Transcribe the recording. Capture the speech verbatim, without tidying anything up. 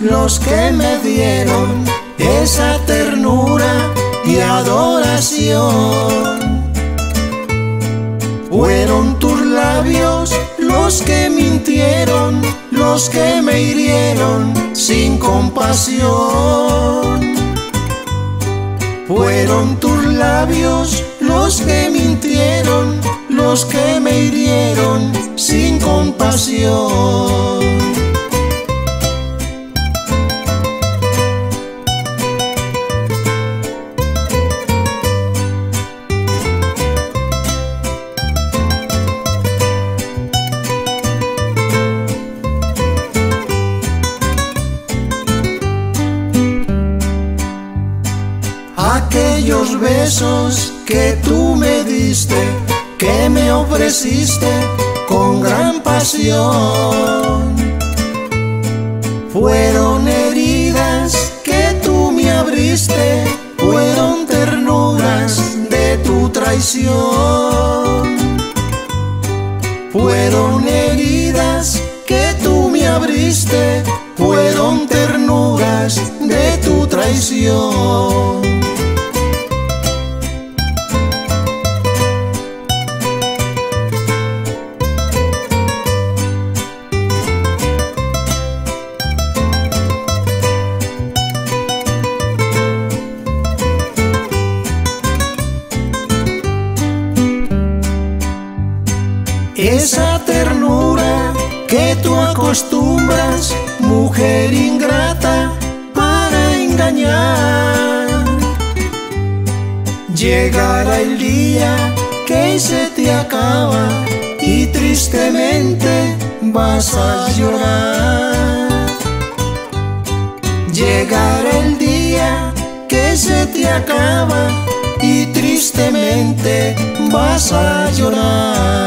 los que me dieron esa ternura y adoración. Fueron tus labios los que mintieron, los que me hirieron sin compasión. Fueron tus labios los que mintieron, los que me hirieron sin compasión. Aquellos besos que tú me diste, que me ofreciste con gran pasión, fueron heridas que tú me abriste, fueron ternuras de tu traición. Fueron heridas que tú me abriste, fueron ternuras de tu traición. Esa ternura que tú acostumbras, mujer ingrata, para engañar. Llegará el día que se te acaba y tristemente vas a llorar. Llegará el día que se te acaba y tristemente vas a llorar.